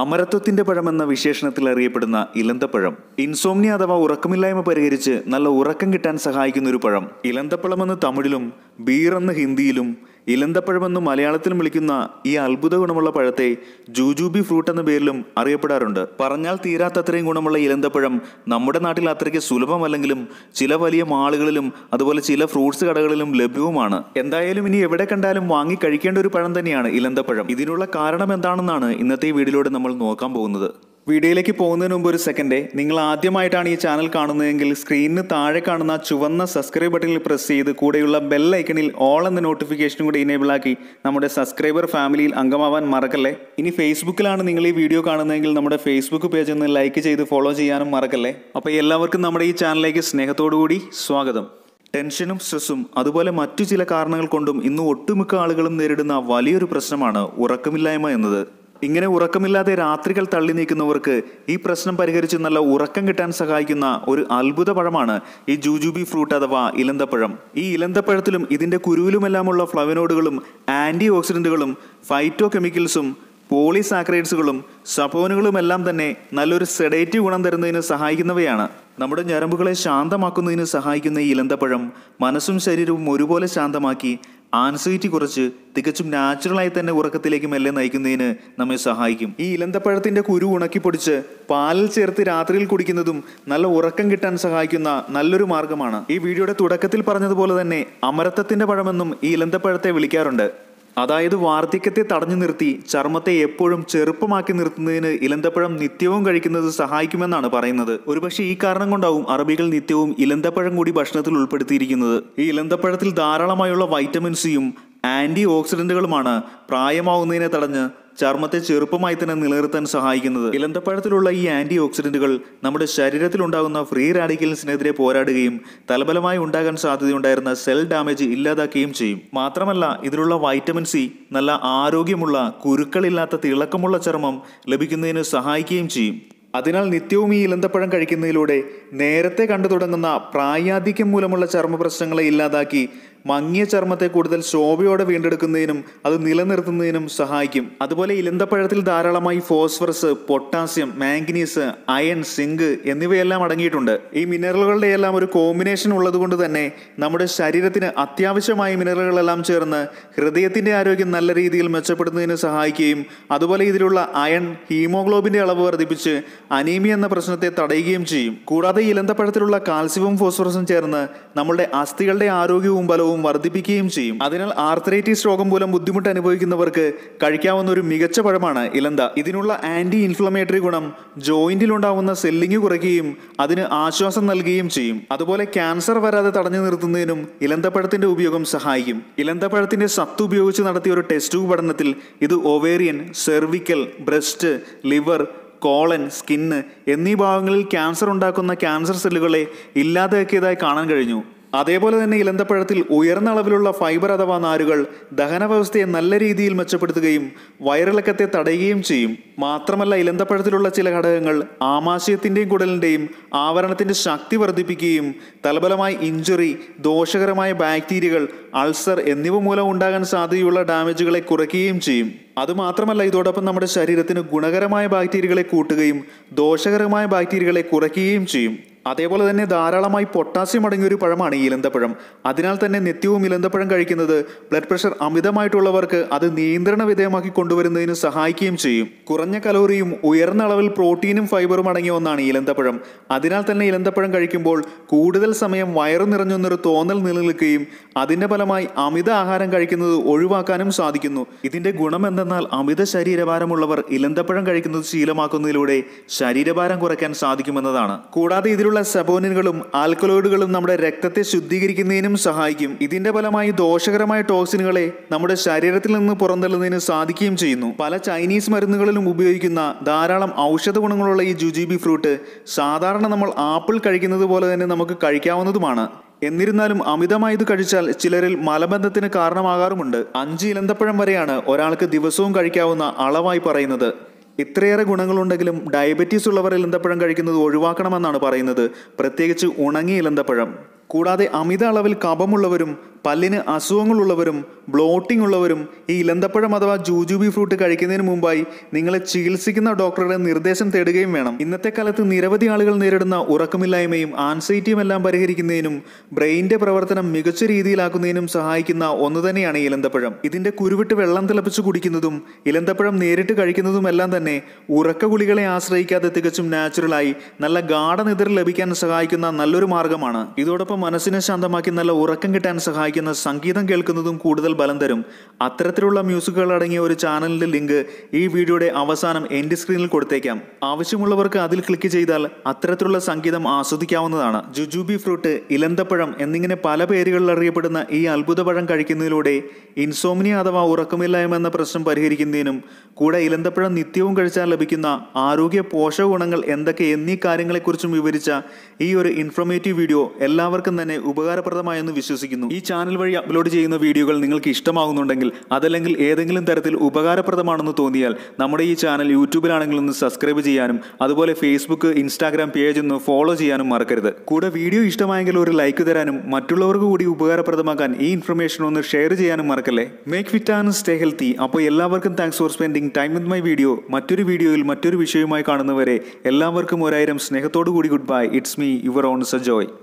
അമരത്വത്തിന്റെ പഴമെന്ന വിശേഷണത്തിൽ അറിയപ്പെടുന്ന ഇലന്തപ്പഴം ഇൻസോംനിയ അഥവാ ഉറക്കമില്ലായ്മ പരിഹരിച്ച് നല്ല ഉറക്കം കിട്ടാൻ സഹായിക്കുന്ന ഒരു പഴം. ഇലന്തപ്പഴമെന്ന് തമിഴിലും ബീറെന്ന് ഹിന്ദിയിലും ഇലന്തപ്പഴമെന്ന് മലയാളത്തിലും വിളിക്കുന്ന ഈ അത്ഭുത ഗുണമുള്ള പഴത്തെ ജൂജൂബി ഫ്രൂട്ട് എന്ന പേരിലും അറിയപ്പെടാറുണ്ട്. പറഞ്ഞാൽ തീരാത്തത്രയും ഗുണമുള്ള ഇലന്തപ്പഴം നമ്മുടെ നാട്ടിൽ അത്രയ്ക്ക് സുലഭമല്ലെങ്കിലും ചില വലിയ മാളുകളിലും അതുപോലെ ചില ഫ്രൂട്ട്സ് കടകളിലും ലഭ്യവുമാണ്. എന്തായാലും ഇനി എവിടെ കണ്ടാലും വാങ്ങി കഴിക്കേണ്ട ഒരു പഴം തന്നെയാണ് ഇലന്തപ്പഴം. ഇതിനുള്ള കാരണം എന്താണെന്നാണ് ഇന്നത്തെ വീഡിയോയിലൂടെ നമ്മൾ നോക്കാൻ പോകുന്നത്. വീഡിയോയിലേക്ക് പോകുന്നതിന് മുമ്പ് ഒരു സെക്കൻഡ്, നിങ്ങൾ ആദ്യമായിട്ടാണ് ഈ ചാനൽ കാണുന്നതെങ്കിൽ സ്ക്രീനിന് താഴെ കാണുന്ന ചുവന്ന സബ്സ്ക്രൈബ് ബട്ടണിൽ പ്രസ് ചെയ്ത് കൂടെയുള്ള ബെൽ ഐക്കണിൽ ഓൾ എന്ന നോട്ടിഫിക്കേഷനും കൂടി എനേബിൾ ആക്കി നമ്മുടെ സബ്സ്ക്രൈബർ ഫാമിലിയിൽ അംഗമാവാൻ മറക്കല്ലേ. ഇനി ഫേസ്ബുക്കിലാണ് നിങ്ങൾ ഈ വീഡിയോ കാണുന്നതെങ്കിൽ നമ്മുടെ ഫേസ്ബുക്ക് പേജ് ഒന്ന് ലൈക്ക് ചെയ്ത് ഫോളോ ചെയ്യാനും മറക്കല്ലേ. അപ്പോൾ എല്ലാവർക്കും നമ്മുടെ ഈ ചാനലിലേക്ക് സ്നേഹത്തോടുകൂടി സ്വാഗതം. ടെൻഷനും സ്ട്രെസ്സും അതുപോലെ മറ്റു ചില കാരണങ്ങൾ കൊണ്ടും ഇന്ന് ഒട്ടുമിക്ക ആളുകളും നേരിടുന്ന വലിയൊരു പ്രശ്നമാണ് ഉറക്കമില്ലായ്മ എന്നത്. ഇങ്ങനെ ഉറക്കമില്ലാതെ രാത്രികൾ തള്ളി നീക്കുന്നവർക്ക് ഈ പ്രശ്നം പരിഹരിച്ച് നല്ല ഉറക്കം കിട്ടാൻ സഹായിക്കുന്ന ഒരു അത്ഭുത പഴമാണ് ഈ ജൂജൂബി ഫ്രൂട്ട് അഥവാ ഇലന്തപ്പഴം. ഈ ഇലന്തപ്പഴത്തിലും ഇതിൻ്റെ കുരുവിലുമെല്ലാമുള്ള ഫ്ലവനോഡുകളും ആൻറ്റി ഓക്സിഡൻറ്റുകളും ഫൈറ്റോ കെമിക്കൽസും പോളിസാക്രൈഡ്സുകളും സപോനുകളുമെല്ലാം തന്നെ നല്ലൊരു സെഡേറ്റീവ് ഗുണം തരുന്നതിന് സഹായിക്കുന്നവയാണ്. നമ്മുടെ ഞരമ്പുകളെ ശാന്തമാക്കുന്നതിന് സഹായിക്കുന്ന ഈ ഇലന്തപ്പഴം മനസ്സും ശരീരവും ഒരുപോലെ ശാന്തമാക്കി ആൻസൈറ്റി കുറച്ച് തികച്ചും നാച്ചുറലായി തന്നെ ഉറക്കത്തിലേക്ക് മെല്ലെ നയിക്കുന്നതിന് നമ്മെ സഹായിക്കും. ഈ ഇലന്തപ്പഴത്തിൻ്റെ കുരു ഉണക്കി പൊടിച്ച് പാലിൽ ചേർത്ത് രാത്രിയിൽ കുടിക്കുന്നതും നല്ല ഉറക്കം കിട്ടാൻ സഹായിക്കുന്ന നല്ലൊരു മാർഗമാണ്. ഈ വീഡിയോയുടെ തുടക്കത്തിൽ പറഞ്ഞതുപോലെ തന്നെ അമരത്വത്തിൻ്റെ പഴമെന്നും ഈ ഇലന്തപ്പഴത്തെ വിളിക്കാറുണ്ട്. അതായത് വാർദ്ധക്യത്തെ തടഞ്ഞു നിർത്തി ചർമ്മത്തെ എപ്പോഴും ചെറുപ്പമാക്കി നിർത്തുന്നതിന് ഇലന്തപ്പഴം നിത്യവും കഴിക്കുന്നത് സഹായിക്കുമെന്നാണ് പറയുന്നത്. ഒരുപക്ഷെ ഈ കാരണം കൊണ്ടാവും അറബികൾ നിത്യവും ഇലന്തപ്പഴം കൂടി ഭക്ഷണത്തിൽ ഉൾപ്പെടുത്തിയിരിക്കുന്നത്. ഈ ഇലന്തപ്പഴത്തിൽ ധാരാളമായുള്ള വൈറ്റമിൻ സിയും ആൻറ്റി ഓക്സിഡൻറ്റുകളുമാണ് പ്രായമാവുന്നതിനെ തടഞ്ഞ് ചർമ്മത്തെ ചെറുപ്പമായി തന്നെ നിലനിർത്താൻ സഹായിക്കുന്നത്. ഇലന്തപ്പഴത്തിലുള്ള ഈ ആൻറ്റി ഓക്സിഡൻറ്റുകൾ നമ്മുടെ ശരീരത്തിലുണ്ടാകുന്ന ഫ്രീ റാഡിക്കൽസിനെതിരെ പോരാടുകയും തലബലമായി ഉണ്ടാകാൻ സാധ്യതയുണ്ടായിരുന്ന സെൽ ഡാമേജ് ഇല്ലാതാക്കുകയും ചെയ്യും. മാത്രമല്ല ഇതിലുള്ള വൈറ്റമിൻ സി നല്ല ആരോഗ്യമുള്ള കുരുക്കളില്ലാത്ത തിളക്കമുള്ള ചർമ്മം ലഭിക്കുന്നതിന് സഹായിക്കുകയും ചെയ്യും. അതിനാൽ നിത്യവും ഈ ഇലന്തപ്പഴം കഴിക്കുന്നതിലൂടെ നേരത്തെ കണ്ടു തുടങ്ങുന്ന പ്രായാധിക്യം മൂലമുള്ള ചർമ്മ പ്രശ്നങ്ങളെ ഇല്ലാതാക്കി മങ്ങിയ ചർമ്മത്തെ കൂടുതൽ ശോഭയോടെ വീണ്ടെടുക്കുന്നതിനും അത് നിലനിർത്തുന്നതിനും സഹായിക്കും. അതുപോലെ ഇലന്തപ്പഴത്തിൽ ധാരാളമായി phosphorus, potassium, manganese, iron, zinc എന്നിവയെല്ലാം അടങ്ങിയിട്ടുണ്ട്. ഈ മിനറലുകളുടെ എല്ലാം ഒരു കോമ്പിനേഷൻ ഉള്ളതുകൊണ്ട് തന്നെ നമ്മുടെ ശരീരത്തിന് അത്യാവശ്യമായ മിനറലുകളെല്ലാം ചേർന്ന് ഹൃദയത്തിൻ്റെ ആരോഗ്യം നല്ല രീതിയിൽ മെച്ചപ്പെടുന്നതിന് സഹായിക്കുകയും അതുപോലെ ഇതിലുള്ള അയൺ ഹീമോഗ്ലോബിൻ്റെ അളവ് വർദ്ധിപ്പിച്ച് അനീമിയ എന്ന പ്രശ്നത്തെ തടയുകയും ചെയ്യും. കൂടാതെ ഇലന്തപ്പഴത്തിലുള്ള കാൽസ്യവും ഫോസ്ഫറസും ചേർന്ന് നമ്മുടെ അസ്ഥികളുടെ ആരോഗ്യവും ബലവും വർദ്ധിപ്പിക്കുകയും ചെയ്യും. അതിനാൽ ആർത്രൈറ്റിസ് രോഗം മൂലം ബുദ്ധിമുട്ട് അനുഭവിക്കുന്നവർക്ക് കഴിക്കാവുന്ന ഒരു മികച്ച പഴമാണ് ഇലന്ത. ഇതിനുള്ള ആൻറ്റി ഇൻഫ്ലമേറ്ററി ഗുണം ജോയിന്റിലുണ്ടാവുന്ന സെല്ലിങ് കുറയ്ക്കുകയും അതിന് ആശ്വാസം നൽകുകയും ചെയ്യും. അതുപോലെ ക്യാൻസർ വരാതെ തടഞ്ഞു നിർത്തുന്നതിനും ഇലന്തപ്പഴത്തിന്റെ ഉപയോഗം സഹായിക്കും. ഇലന്തപ്പഴത്തിന്റെ സത്ത് ഉപയോഗിച്ച് നടത്തിയ ഒരു ടെസ്റ്റ് ട്യൂബ് പഠനത്തിൽ ഇത് ovarian, cervical, breast, liver, colon, skin എന്നീ ഭാഗങ്ങളിൽ ക്യാൻസർ ഉണ്ടാക്കുന്ന ക്യാൻസർ സെല്ലുകളെ ഇല്ലാതാക്കിയതായി കാണാൻ കഴിഞ്ഞു. അതേപോലെ തന്നെ ഇലന്തപ്പഴത്തിൽ ഉയർന്ന അളവിലുള്ള ഫൈബർ അഥവാ നാരുകൾ ദഹന വ്യവസ്ഥയെ നല്ല രീതിയിൽ മെച്ചപ്പെടുത്തുകയും വയറിളക്കത്തെ തടയുകയും ചെയ്യും. മാത്രമല്ല ഇലന്തപ്പഴത്തിലുള്ള ചില ഘടകങ്ങൾ ആമാശയത്തിൻ്റെയും കുടലിൻ്റെയും ആവരണത്തിൻ്റെ ശക്തി വർദ്ധിപ്പിക്കുകയും തലബലമായ ഇഞ്ചുറി, ദോഷകരമായ ബാക്ടീരിയകൾ, അൾസർ എന്നിവ മൂലം ഉണ്ടാകാൻ സാധ്യതയുള്ള ഡാമേജുകളെ കുറയ്ക്കുകയും ചെയ്യും. അതുമാത്രമല്ല ഇതോടൊപ്പം നമ്മുടെ ശരീരത്തിന് ഗുണകരമായ ബാക്ടീരിയകളെ കൂട്ടുകയും ദോഷകരമായ ബാക്ടീരിയകളെ കുറയ്ക്കുകയും ചെയ്യും. അതേപോലെ തന്നെ ധാരാളമായി പൊട്ടാസ്യം അടങ്ങിയൊരു പഴമാണ് ഈ ഇലന്തപ്പഴം. അതിനാൽ തന്നെ നിത്യവും ഇലന്തപ്പഴം കഴിക്കുന്നത് ബ്ലഡ് പ്രഷർ അമിതമായിട്ടുള്ളവർക്ക് അത് നിയന്ത്രണ വിധേയമാക്കി കൊണ്ടുവരുന്നതിന് സഹായിക്കുകയും ചെയ്യും. കുറഞ്ഞ കലോറിയും ഉയർന്ന അളവിൽ പ്രോട്ടീനും ഫൈബറും അടങ്ങിയ ഒന്നാണ് ഈ ഇലന്തപ്പഴം. അതിനാൽ തന്നെ ഇലന്തപ്പഴം കഴിക്കുമ്പോൾ കൂടുതൽ സമയം വയറു നിറഞ്ഞൊന്നൊരു തോന്നൽ നിലനിൽക്കുകയും അതിൻ്റെ ഫലമായി അമിത ആഹാരം കഴിക്കുന്നത് ഒഴിവാക്കാനും സാധിക്കുന്നു. ഇതിൻ്റെ ഗുണം എന്തെന്നാൽ അമിത ശരീരഭാരമുള്ളവർ ഇലന്തപ്പഴം കഴിക്കുന്നത് ശീലമാക്കുന്നതിലൂടെ ശരീരഭാരം കുറയ്ക്കാൻ സാധിക്കുമെന്നതാണ്. കൂടാതെ ഇതിലുള്ള സബോനുകളും ആൽക്കലോയിഡുകളും നമ്മുടെ രക്തത്തെ ശുദ്ധീകരിക്കുന്നതിനും സഹായിക്കും. ഇതിന്റെ ഫലമായി ദോഷകരമായ ടോക്സിനുകളെ നമ്മുടെ ശരീരത്തിൽ നിന്ന് പുറന്തള്ളുന്നതിന് സാധിക്കുകയും ചെയ്യുന്നു. പല ചൈനീസ് മരുന്നുകളിലും ഉപയോഗിക്കുന്ന ധാരാളം ഔഷധ ഗുണങ്ങളുള്ള ഈ ജൂജൂബി ഫ്രൂട്ട് സാധാരണ നമ്മൾ ആപ്പിൾ കഴിക്കുന്നത് പോലെ തന്നെ നമുക്ക് കഴിക്കാവുന്നതുമാണ്. എന്നിരുന്നാലും അമിതമായി ഇത് കഴിച്ചാൽ ചിലരിൽ മലബന്ധത്തിന് കാരണമാകാറുമുണ്ട്. 5 ഇലന്തപ്പഴം വരെയാണ് ഒരാൾക്ക് ദിവസവും കഴിക്കാവുന്ന അളവായി പറയുന്നത്. ഇത്രയേറെ ഗുണങ്ങളുണ്ടെങ്കിലും ഡയബറ്റീസ് ഉള്ളവർ ഇലന്തപ്പഴം കഴിക്കുന്നത് ഒഴിവാക്കണമെന്നാണ് പറയുന്നത്, പ്രത്യേകിച്ച് ഉണങ്ങിയ ഇലന്തപ്പഴം. കൂടാതെ അമിത അളവിൽ കഫമുള്ളവരും പല്ലിന് അസുഖങ്ങളുള്ളവരും ബ്ലോട്ടിംഗ് ഉള്ളവരും ഈ ഇലന്തപ്പഴം അഥവാ ജൂജൂബി ഫ്രൂട്ട് കഴിക്കുന്നതിന് മുമ്പായി നിങ്ങളെ ചികിത്സിക്കുന്ന ഡോക്ടറുടെ നിർദ്ദേശം തേടുകയും വേണം. ഇന്നത്തെ കാലത്ത് നിരവധി ആളുകൾ നേരിടുന്ന ഉറക്കമില്ലായ്മയും ആൻസൈറ്റിയും എല്ലാം പരിഹരിക്കുന്നതിനും ബ്രെയിനിന്റെ പ്രവർത്തനം മികച്ച രീതിയിലാക്കുന്നതിനും സഹായിക്കുന്ന ഒന്ന് തന്നെയാണ് ഇലന്തപ്പഴം. ഇതിന്റെ കുരുവിട്ട് വെള്ളം തിളപ്പിച്ച് കുടിക്കുന്നതും ഇലന്തപ്പഴം നേരിട്ട് കഴിക്കുന്നതും എല്ലാം തന്നെ ഉറക്ക ഗുളികളെ ആശ്രയിക്കാതെ തികച്ചും നാച്ചുറലായി നല്ല ഗാഢ നിദ്ര ലഭിക്കാൻ സഹായിക്കുന്ന നല്ലൊരു മാർഗമാണ്. ഇതോടൊപ്പം മനസ്സിനെ ശാന്തമാക്കി നല്ല ഉറക്കം കിട്ടാൻ സഹായിക്കുന്ന സംഗീതം കേൾക്കുന്നതും കൂടുതൽ ബലം തരും. അത്തരത്തിലുള്ള മ്യൂസിക്കുകൾ അടങ്ങിയ ഒരു ചാനലിന്റെ ലിങ്ക് ഈ വീഡിയോയുടെ അവസാനം എൻഡ് സ്ക്രീനിൽ കൊടുത്തേക്കാം. ആവശ്യമുള്ളവർക്ക് അതിൽ ക്ലിക്ക് ചെയ്താൽ അത്തരത്തിലുള്ള സംഗീതം ആസ്വദിക്കാവുന്നതാണ്. ജുജൂബി ഫ്രൂട്ട്, ഇലന്തപ്പഴം എന്നിങ്ങനെ പല പേരുകളിൽ അറിയപ്പെടുന്ന ഈ അത്ഭുതപഴം കഴിക്കുന്നതിലൂടെ ഇൻസോമിനിയ അഥവാ ഉറക്കമില്ലായ്മ എന്ന പ്രശ്നം പരിഹരിക്കുന്നതിനും കൂടെ ഇലന്തപ്പഴം നിത്യവും കഴിച്ചാൽ ലഭിക്കുന്ന ആരോഗ്യ പോഷക ഗുണങ്ങൾ എന്തൊക്കെ എന്നീ കാര്യങ്ങളെക്കുറിച്ചും വിവരിച്ച ഈ ഒരു ഇൻഫോർമേറ്റീവ് വീഡിയോ എല്ലാവർക്കും തന്നെ ഉപകാരപ്രദമായെന്ന് വിശ്വസിക്കുന്നു. ഈ ചാനൽ വഴി അപ്ലോഡ് ചെയ്യുന്ന വീഡിയോകൾ നിങ്ങൾക്ക് ഇഷ്ടമാകുന്നുണ്ടെങ്കിൽ അതല്ലെങ്കിൽ ഏതെങ്കിലും തരത്തിൽ ഉപകാരപ്രദമാണെന്ന് തോന്നിയാൽ നമ്മുടെ ഈ ചാനൽ യൂട്യൂബിലാണെങ്കിൽ ഒന്ന് സബ്സ്ക്രൈബ് ചെയ്യാനും അതുപോലെ ഫേസ്ബുക്ക്, ഇൻസ്റ്റാഗ്രാം പേജ് ഒന്ന് ഫോളോ ചെയ്യാനും മറക്കരുത്. കൂടെ വീഡിയോ ഇഷ്ടമായെങ്കിൽ ഒരു ലൈക്ക് തരാനും മറ്റുള്ളവർക്ക് കൂടി ഉപകാരപ്രദമാക്കാൻ ഈ ഇൻഫർമേഷൻ ഒന്ന് ഷെയർ ചെയ്യാനും മറക്കല്ലേ. Make fit and stay healthy. അപ്പോൾ എല്ലാവർക്കും thanks for spending time with my video. മറ്റൊരു വീഡിയോയിൽ മറ്റൊരു വിഷയവുമായി കാണുന്നവരെ എല്ലാവർക്കും 1000 സ്നേഹത്തോടു കൂടി good bye. It's me, your own Sajoy.